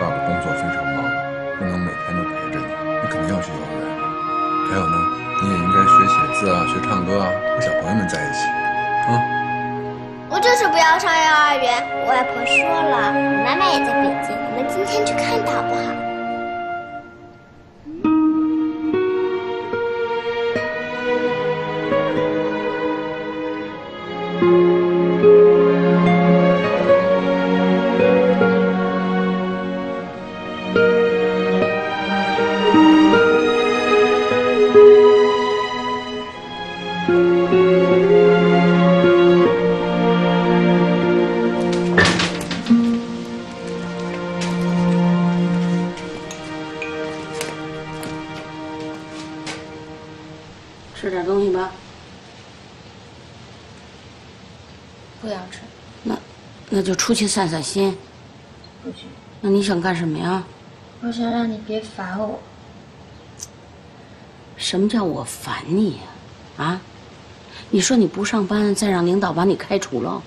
爸爸工作非常忙，不能每天都陪着你，你肯定要去幼儿园。还有呢。 你也应该学写字啊，学唱歌啊，和小朋友们在一起，啊、嗯。我就是不要上幼儿园，我外婆说了，我妈妈也在北京，我们今天去看她好不好？嗯 吃点东西吧，不想吃。那就出去散散心。不行。那你想干什么呀？我想让你别烦我。什么叫我烦你呀？啊？你说你不上班，再让领导把你开除了。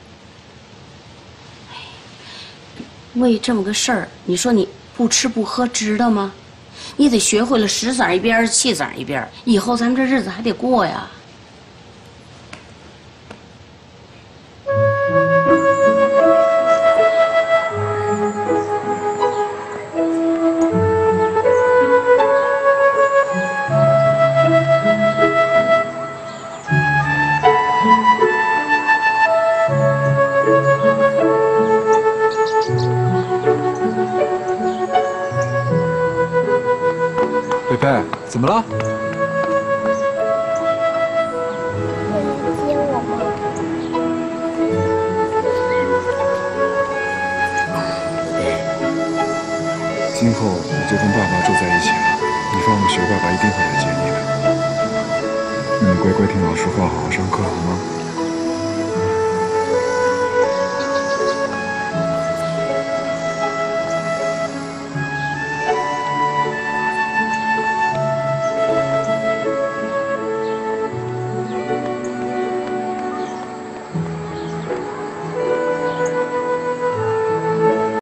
哎，为这么个事儿，你说你不吃不喝，值得吗？ 你得学会了食色一边，弃色一边，以后咱们这日子还得过呀。怎么了？你能接我吗？今后你就跟爸爸住在一起了，你放了学，爸爸一定会来接你的。那你乖乖听老师话，好好上课，好吗？